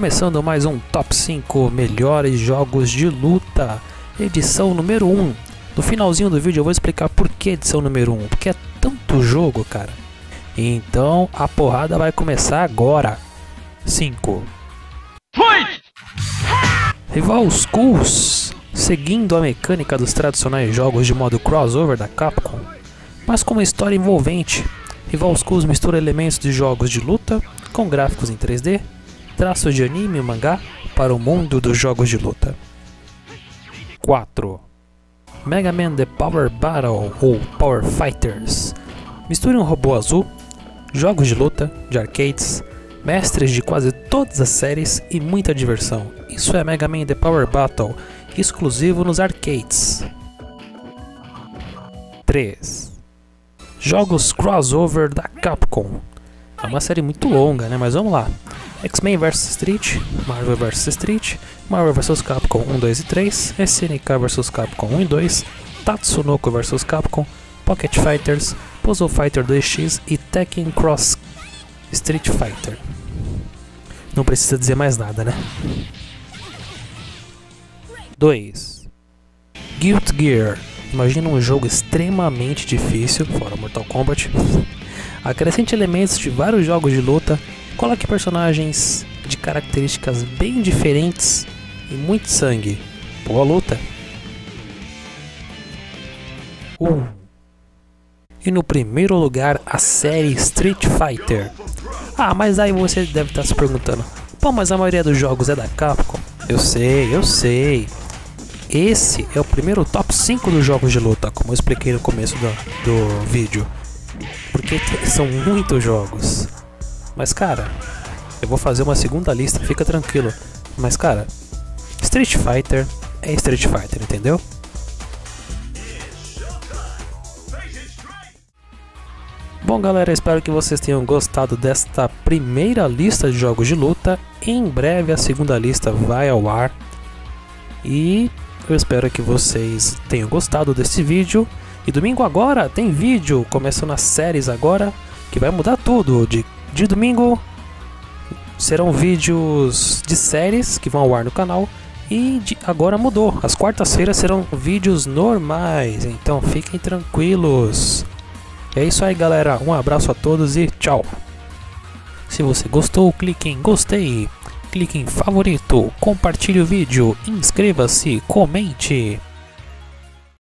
começando mais um Top 5 Melhores Jogos de Luta, edição número 1. No finalzinho do vídeo eu vou explicar por que edição número 1, porque é tanto jogo, cara. Então a porrada vai começar agora. 5. Rival Schools, seguindo a mecânica dos tradicionais jogos de modo crossover da Capcom, mas com uma história envolvente. Rival Schools mistura elementos de jogos de luta com gráficos em 3D, traços de anime e mangá para o mundo dos jogos de luta. 4. Mega Man The Power Battle ou Power Fighters, mistura um robô azul, jogos de luta, de arcades, mestres de quase todas as séries e muita diversão. Isso é Mega Man The Power Battle, exclusivo nos arcades. 3. Jogos crossover da Capcom. É uma série muito longa, né? Mas vamos lá. X-Men vs. Street, Marvel vs. Street, Marvel vs. Capcom 1, 2 e 3, SNK vs. Capcom 1 e 2, Tatsunoko vs. Capcom, Pocket Fighters, Puzzle Fighter 2X e Tekken Cross Street Fighter. Não precisa dizer mais nada, né? 2. Guilty Gear. Imagina um jogo extremamente difícil, fora Mortal Kombat. Acrescente elementos de vários jogos de luta, coloque personagens de características bem diferentes e muito sangue. Boa luta! 1. E no primeiro lugar, a série Street Fighter. Ah, mas aí você deve estar se perguntando, pô, mas a maioria dos jogos é da Capcom? Eu sei. Esse é o primeiro top 5 dos jogos de luta, como eu expliquei no começo do vídeo. Porque são muitos jogos. Mas cara, eu vou fazer uma segunda lista, fica tranquilo. Mas cara, Street Fighter é Street Fighter, entendeu? Bom galera, espero que vocês tenham gostado desta primeira lista de jogos de luta. Em breve a segunda lista vai ao ar. E eu espero que vocês tenham gostado desse vídeo. E domingo agora tem vídeo, começando as séries agora, que vai mudar tudo. De domingo serão vídeos de séries que vão ao ar no canal. E agora mudou, as quartas-feiras serão vídeos normais, então fiquem tranquilos. É isso aí galera, um abraço a todos e tchau. Se você gostou, clique em gostei, clique em favorito, compartilhe o vídeo, inscreva-se, comente.